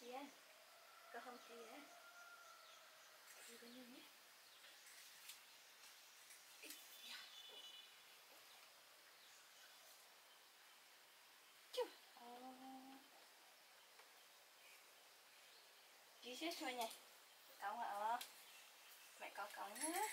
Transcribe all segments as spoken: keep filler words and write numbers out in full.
kia, cơ hông kia, đi bên này nhé. Chị xếp xuôi nha, cậu ạ, mẹ cậu cậu nhé.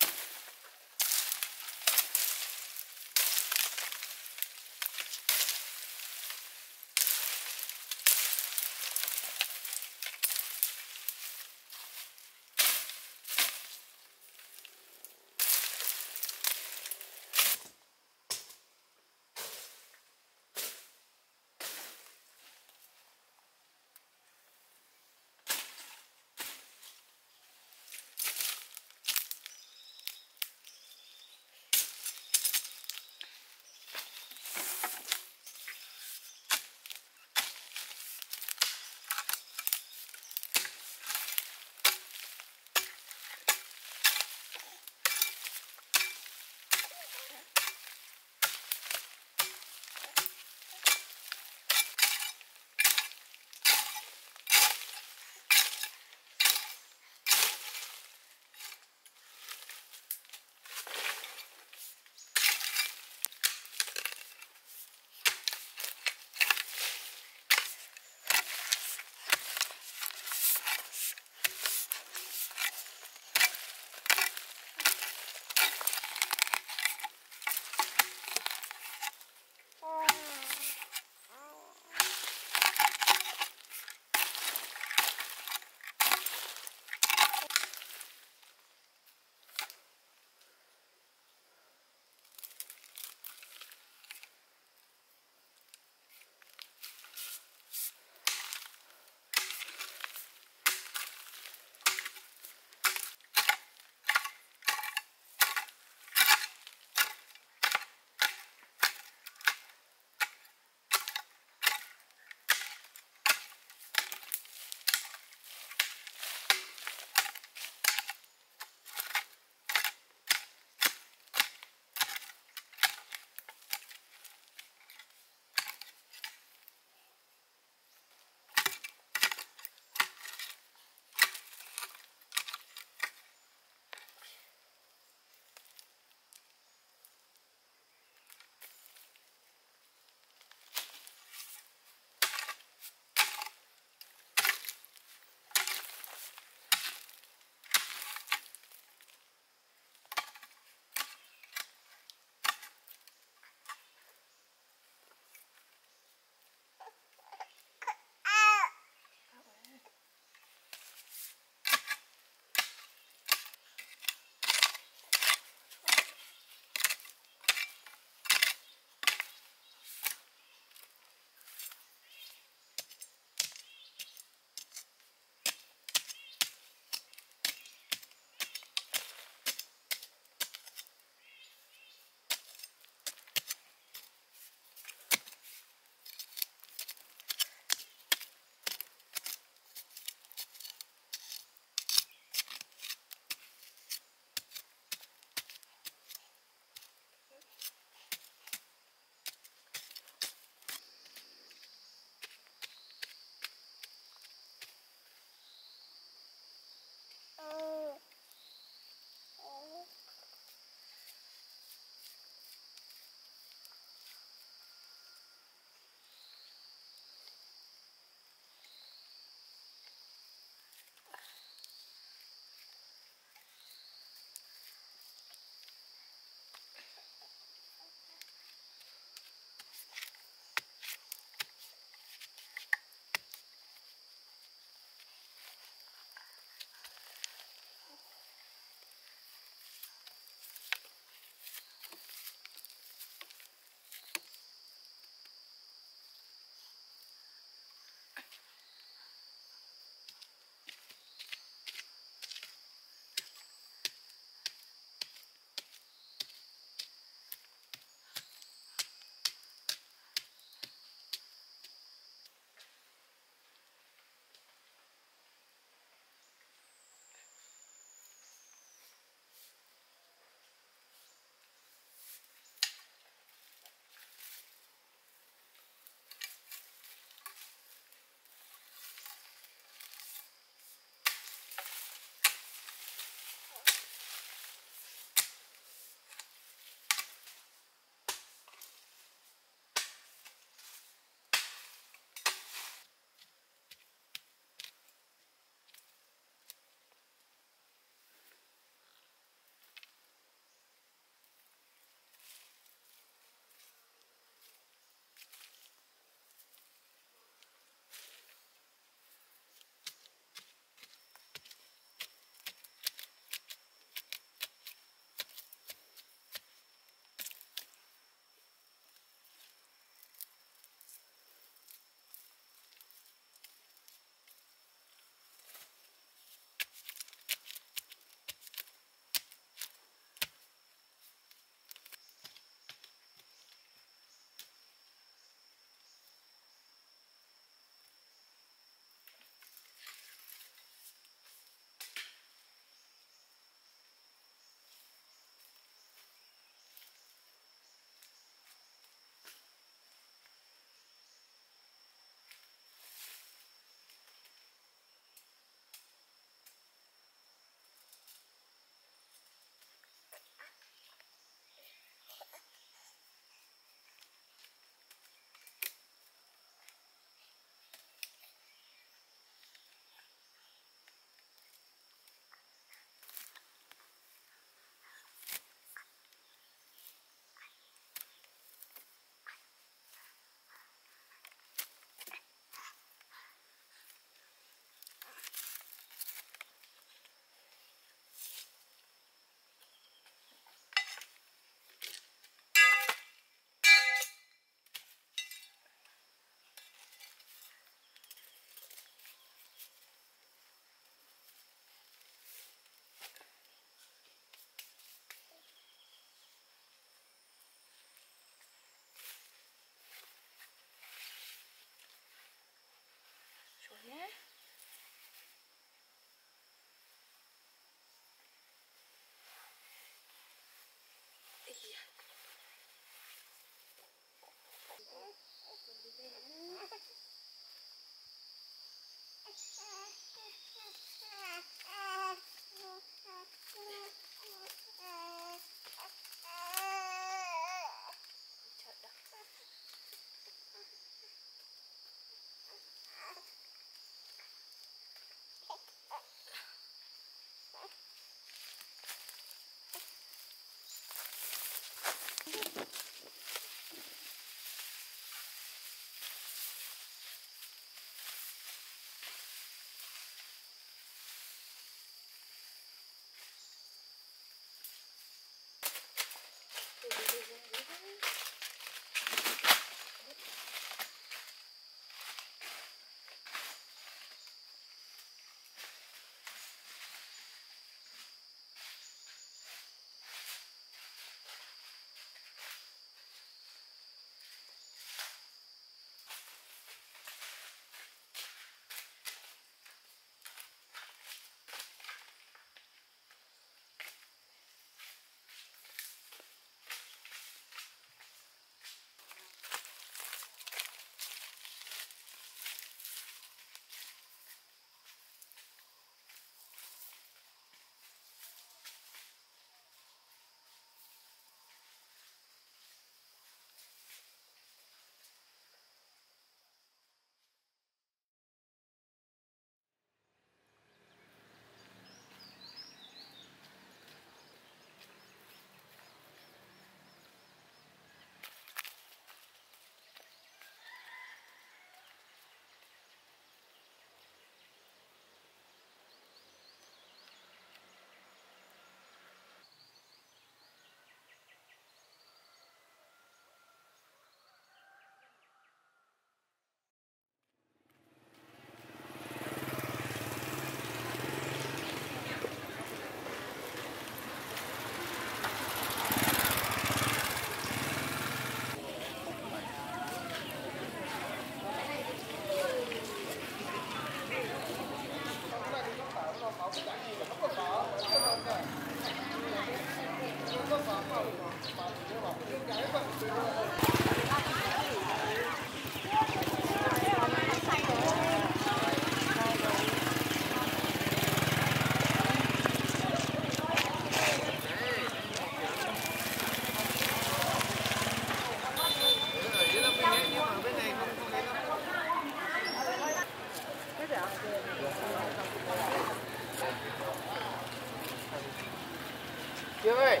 ơi.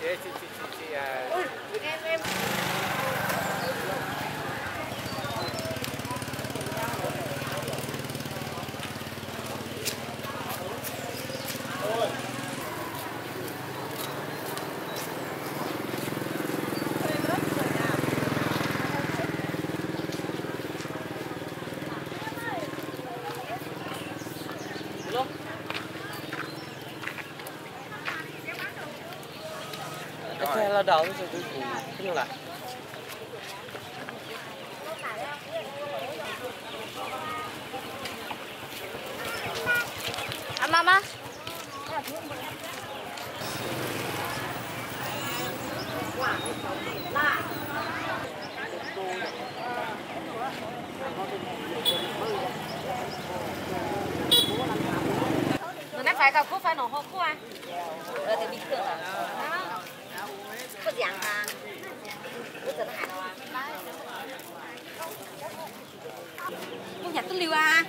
Chị chị chị chị chị à. Em em. Là đầu rồi cuối cùng thế nào là à mama nó nát phải gặp cô phải nổ hộp cô à ờ thì bình thường à có dạng à, có tình hại đâu à, con nhặt túi liu à,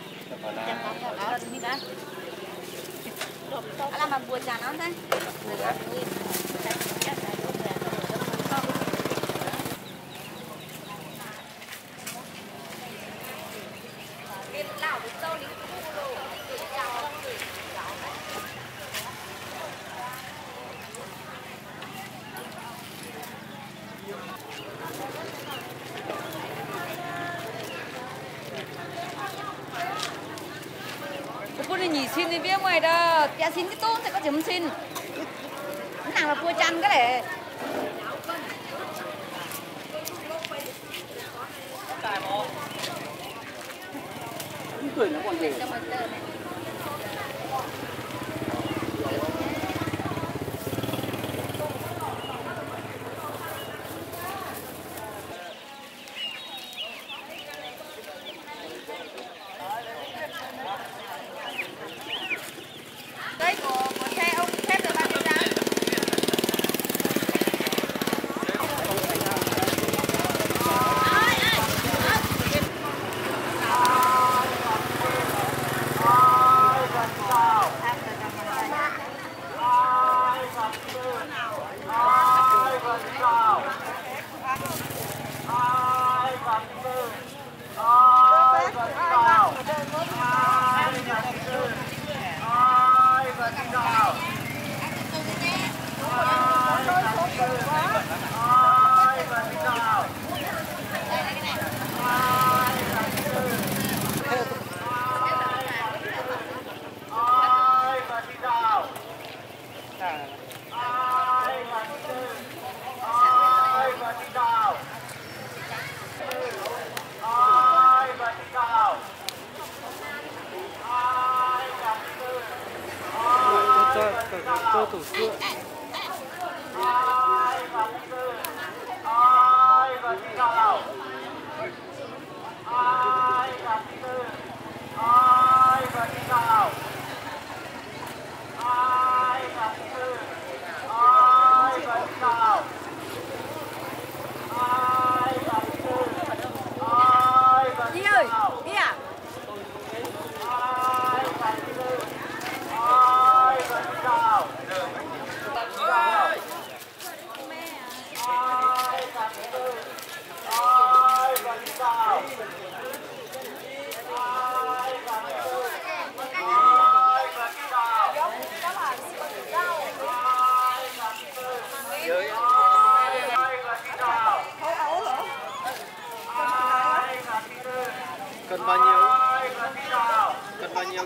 nhặt vào áo thì đấy, à làm mà buồn chán lắm đấy. Xin thì biết ngoài đó, dạ xin cái tốt thì có chấm xin. Nàng là cua chăn cái này. Cười nó còn gì? Cần bao nhiêu? Cần bao nhiêu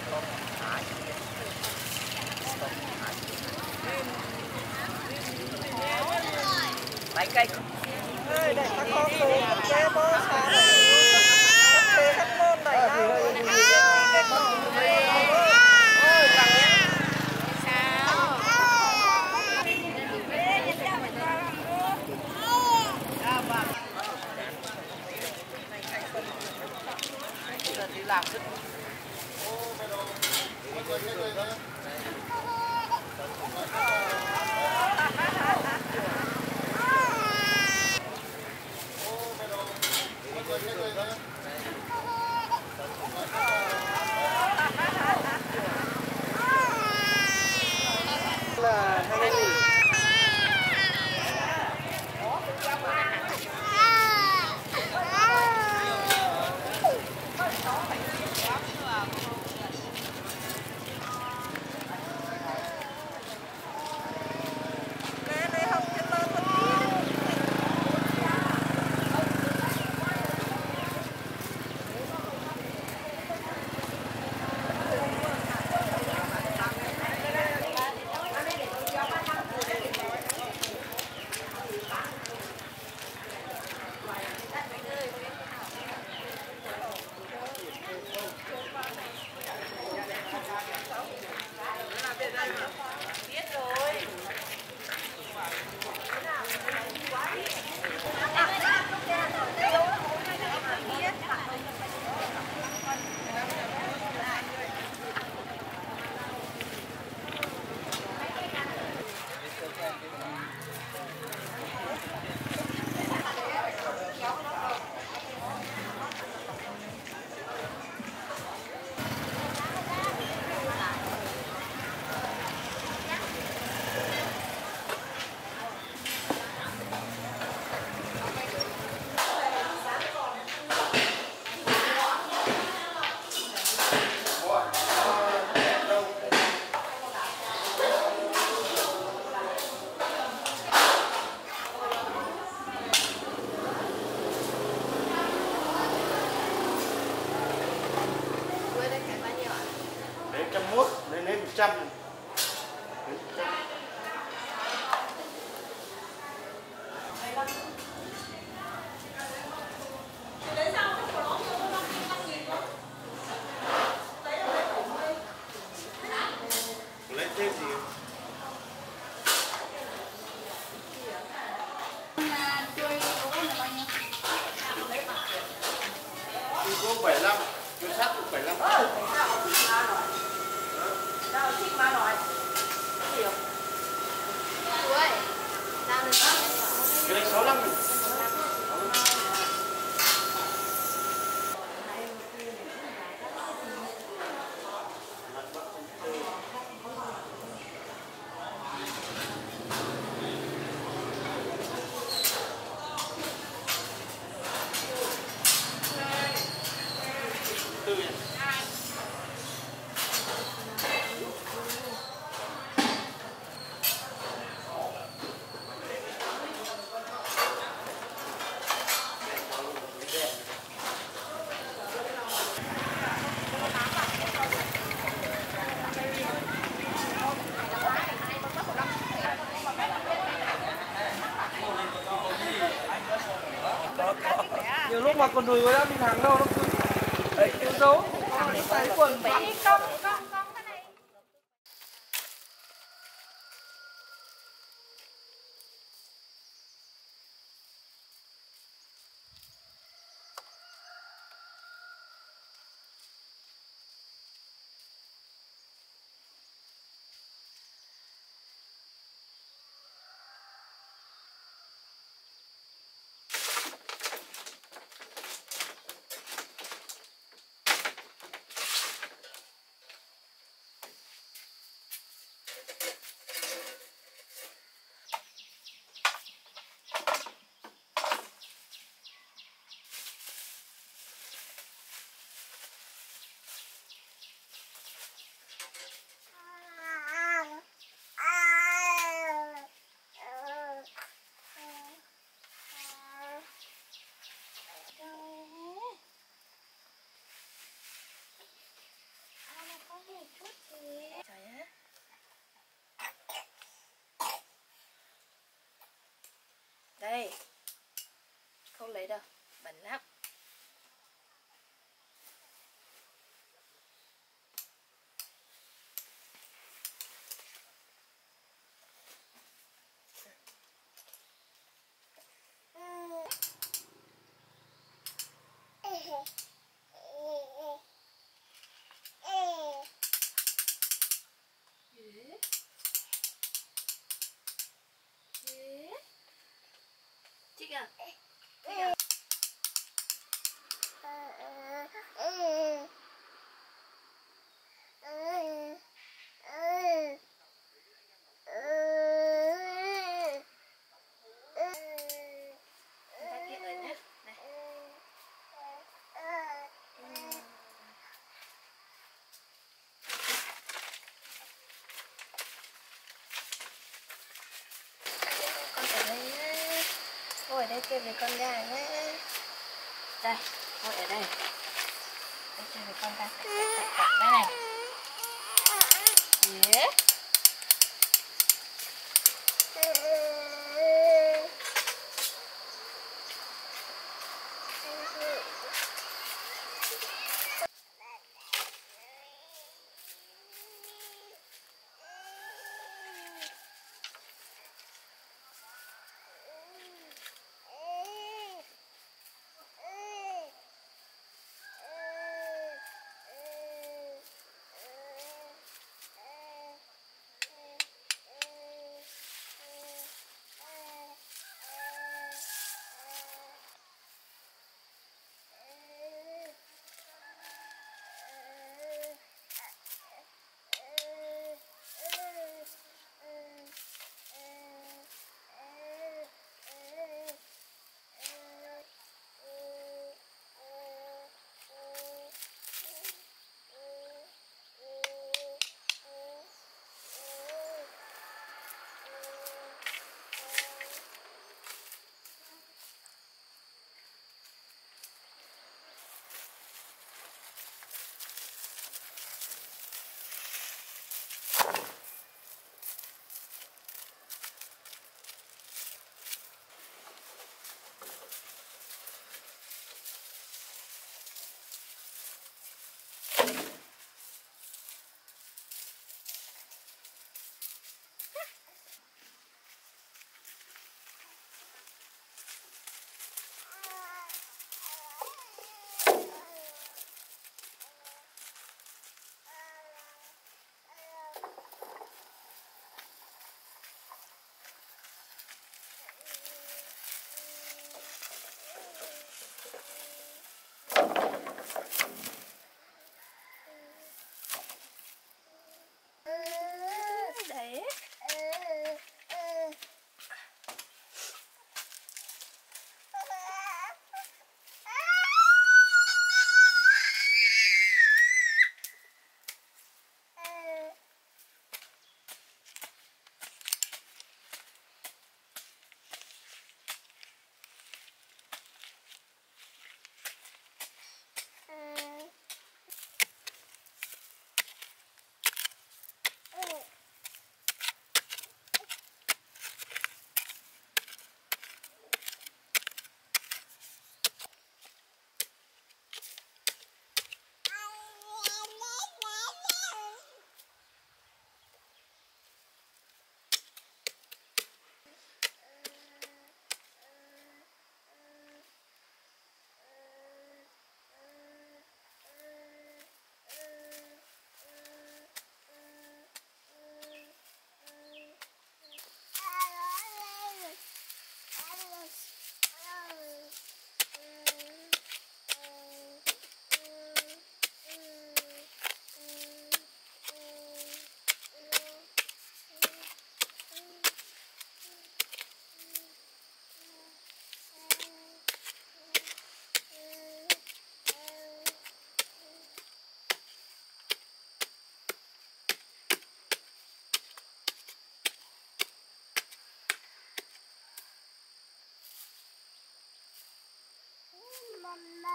Lấy cây. Đây để các con rồi, xe bố xa rồi. Các con này nào. chín trăm này. Nhiều lúc mà còn đùi với đã bị thằng đâu nó cứ đấy yếu dấu tay quần vãi cong cong cong thế này. Đây, không lấy đâu, bẩn lắm. Ngồi đây chơi với con gà nhé. Đây, ngồi ở đây. Đây chơi với con gà. Đây này. Yeah.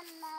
妈妈。